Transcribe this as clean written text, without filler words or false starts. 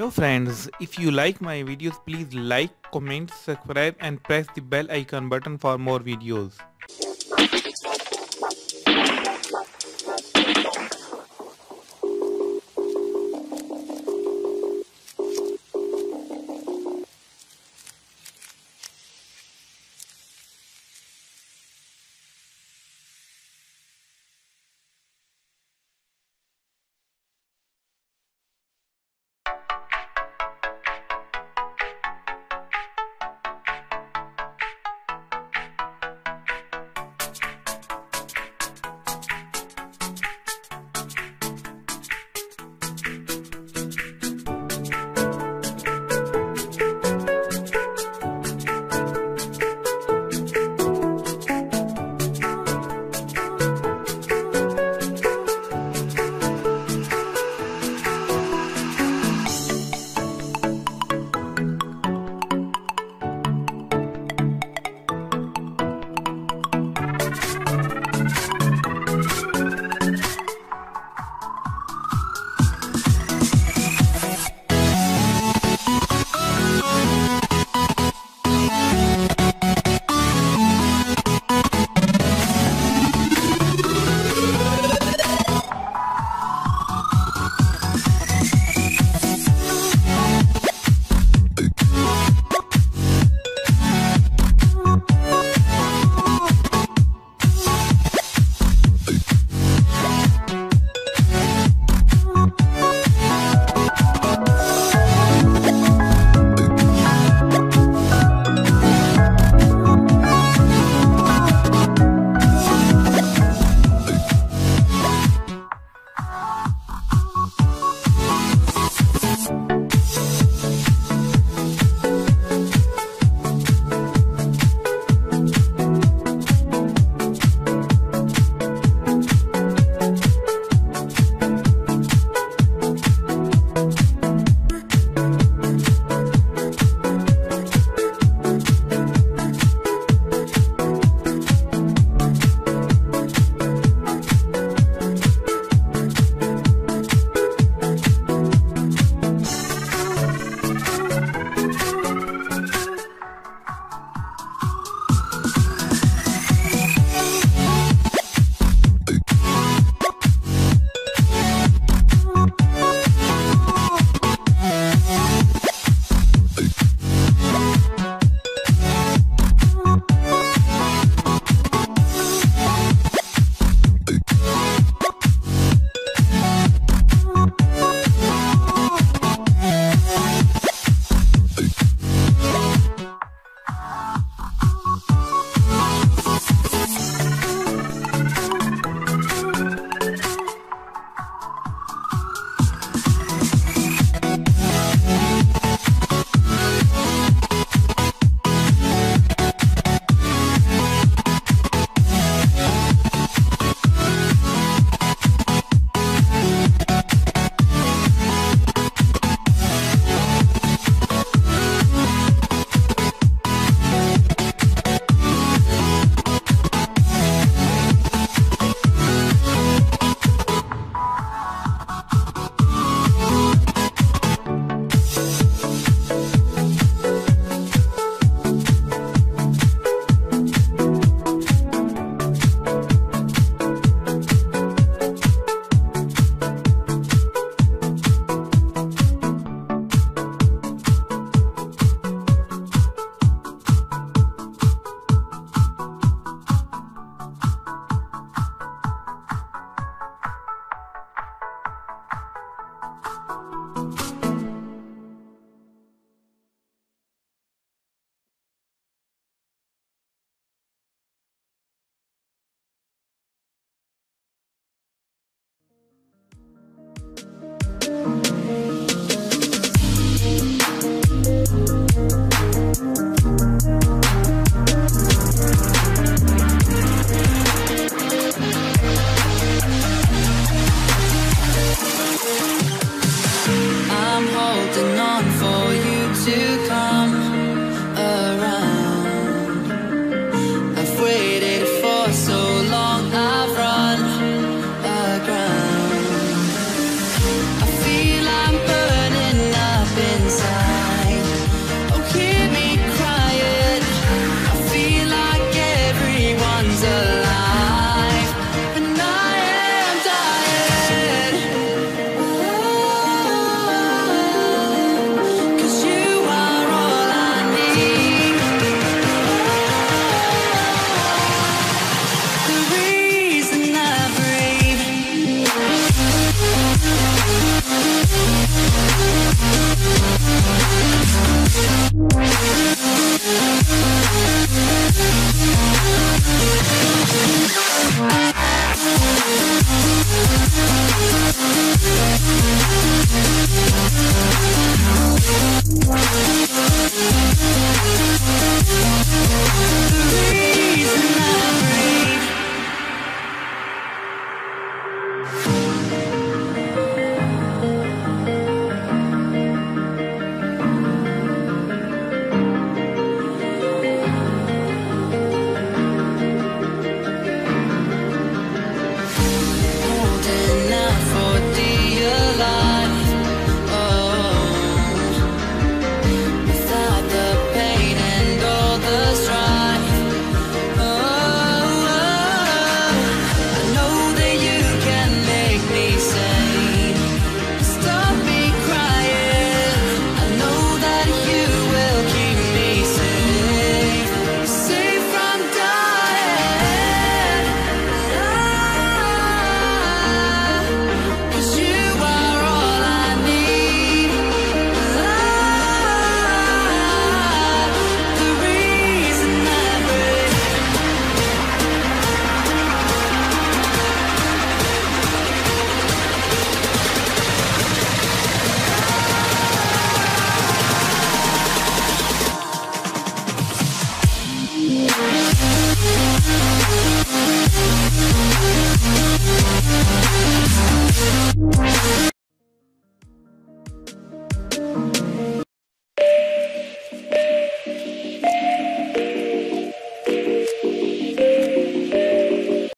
Hello friends, if you like my videos, please like, comment, subscribe and press the bell icon button for more videos. Please, love.